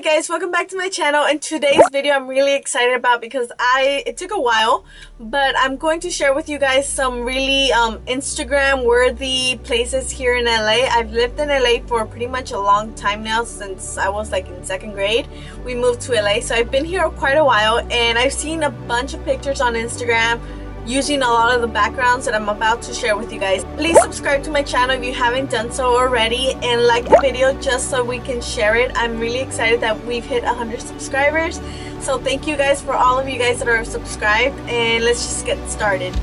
Hi guys, welcome back to my channel. In today's video I'm really excited about because it took a while, but I'm going to share with you guys some really Instagram worthy places here in LA. I've lived in LA for pretty much a long time now, since I was like in second grade. We moved to LA, so I've been here quite a while and I've seen a bunch of pictures on Instagram using a lot of the backgrounds that I'm about to share with you guys. Please subscribe to my channel if you haven't done so already and like the video just so we can share it. I'm really excited that we've hit 100 subscribers. So thank you guys for all of you guys that are subscribed, and let's just get started.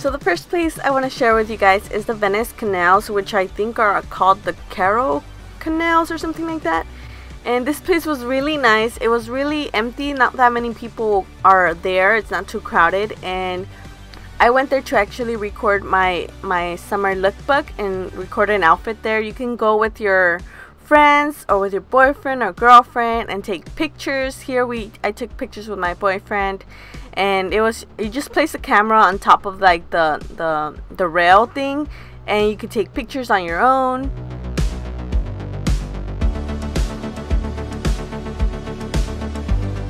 So the first place I want to share with you guys is the Venice Canals, which I think are called the Caro Canals or something like that. And this place was really nice. It was really empty, not that many people are there, it's not too crowded, and I went there to actually record my summer lookbook and record an outfit there. You can go with your friends or with your boyfriend or girlfriend and take pictures. Here I took pictures with my boyfriend, and you just place the camera on top of like the rail thing and you can take pictures on your own.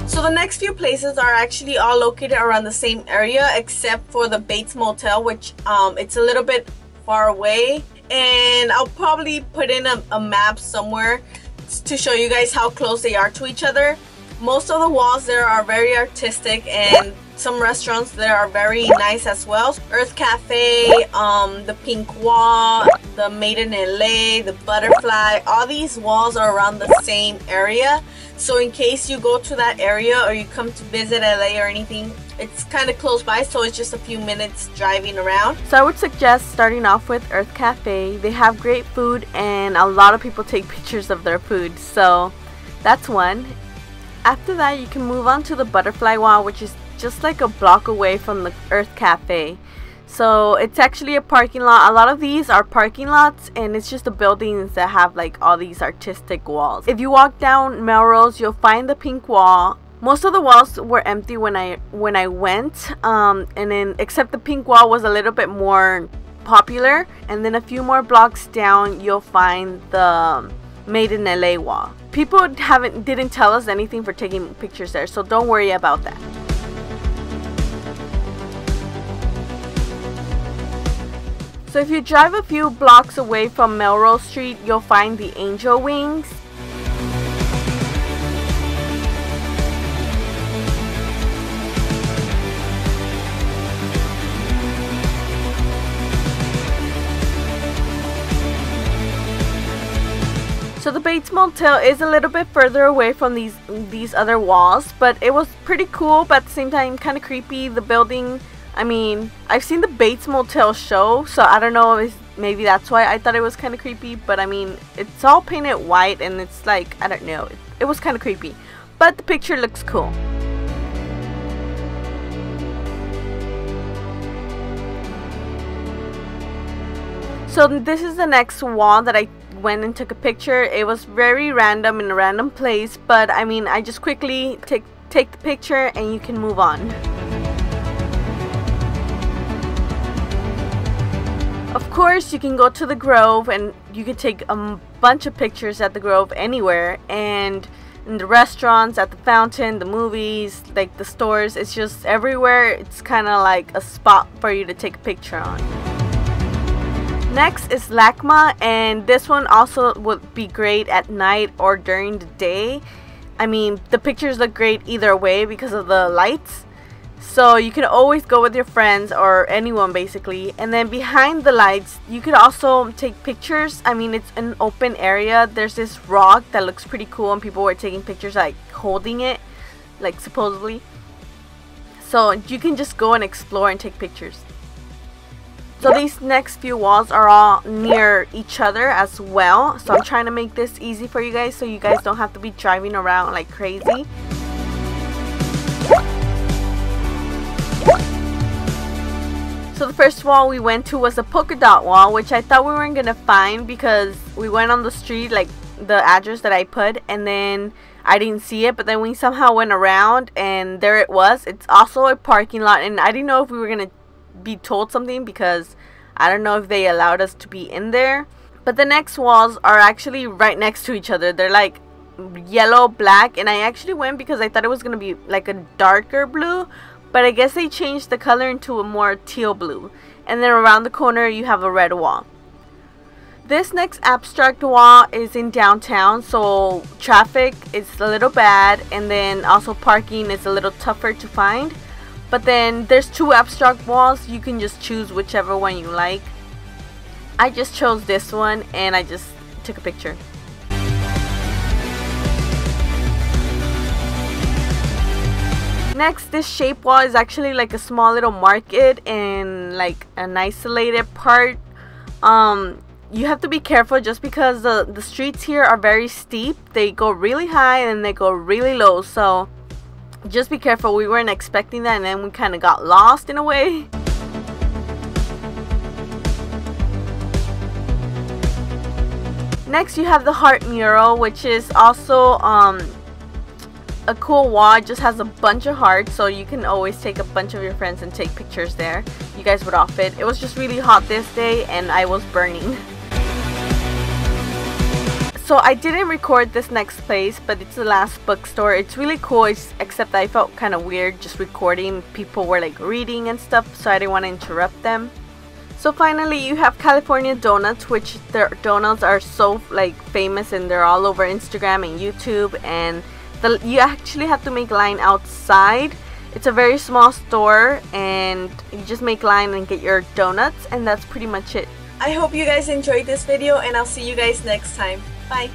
So the next few places are actually all located around the same area, except for the Bates Motel, which it's a little bit far away, and I'll probably put in a map somewhere to show you guys how close they are to each other. Most of the walls there are very artistic, and some restaurants there are very nice as well. Urth Caffe, the Pink Wall, the Maiden in LA, the Butterfly. All these walls are around the same area, so in case you go to that area or you come to visit LA or anything, it's kind of close by, so it's just a few minutes driving around. So I would suggest starting off with Urth Caffe. They have great food and a lot of people take pictures of their food, so that's one. After that, you can move on to the Butterfly Wall, which is just like a block away from the Urth Caffe. So it's actually a parking lot. A lot of these are parking lots, and it's just the buildings that have like all these artistic walls. If you walk down Melrose, you'll find the Pink Wall. Most of the walls were empty when I went, and then except the Pink Wall was a little bit more popular. And then a few more blocks down, you'll find the Made in LA wall. People didn't tell us anything for taking pictures there, so don't worry about that. So if you drive a few blocks away from Melrose Street, you'll find the Angel Wings. So the Bates Motel is a little bit further away from these other walls, but it was pretty cool, but at the same time kind of creepy. The building, I mean, I've seen the Bates Motel show, so I don't know if maybe that's why I thought it was kind of creepy, but I mean, it's all painted white and it's like, I don't know, it was kind of creepy, but the picture looks cool. So this is the next wall that I went and took a picture. It was very random, in a random place, but I mean, I just quickly take the picture and you can move on. Of course, you can go to the Grove and you can take a bunch of pictures at the Grove, anywhere, and in the restaurants, at the fountain, the movies, like the stores. It's just everywhere. It's kind of like a spot for you to take a picture on. Next is LACMA, and this one also would be great at night or during the day. I mean, the pictures look great either way because of the lights, so you can always go with your friends or anyone basically. And then behind the lights, you could also take pictures. I mean, it's an open area. There's this rock that looks pretty cool and people were taking pictures like holding it, like supposedly. So you can just go and explore and take pictures. So these next few walls are all near each other as well. So I'm trying to make this easy for you guys so you guys don't have to be driving around like crazy. So the first wall we went to was the polka dot wall, which I thought we weren't going to find because we went on the street, like the address that I put, and then I didn't see it, but then we somehow went around and there it was. It's also a parking lot, and I didn't know if we were going to be told something because I don't know if they allowed us to be in there. But the next walls are actually right next to each other. They're like yellow, black, and I actually went because I thought it was gonna be like a darker blue, but I guess they changed the color into a more teal blue. And then around the corner you have a red wall. This next abstract wall is in downtown, so traffic is a little bad, and then also parking is a little tougher to find. But then there's two abstract walls, you can just choose whichever one you like. I just chose this one and I just took a picture. Next, this shape wall is actually like a small little market in like an isolated part. You have to be careful just because the streets here are very steep. They go really high and they go really low, so just be careful. We weren't expecting that and then we kind of got lost in a way. Next, you have the heart mural, which is also a cool wall. It just has a bunch of hearts, so you can always take a bunch of your friends and take pictures there. You guys would all fit. It was just really hot this day and I was burning. So I didn't record this next place, but it's the Last Book Store. It's really cool, except I felt kind of weird just recording. People were like reading and stuff, so I didn't want to interrupt them. So finally you have California Donuts, which their donuts are so like famous and they're all over Instagram and YouTube, and you actually have to make line outside. It's a very small store and you just make line and get your donuts, and that's pretty much it. I hope you guys enjoyed this video and I'll see you guys next time. Bye!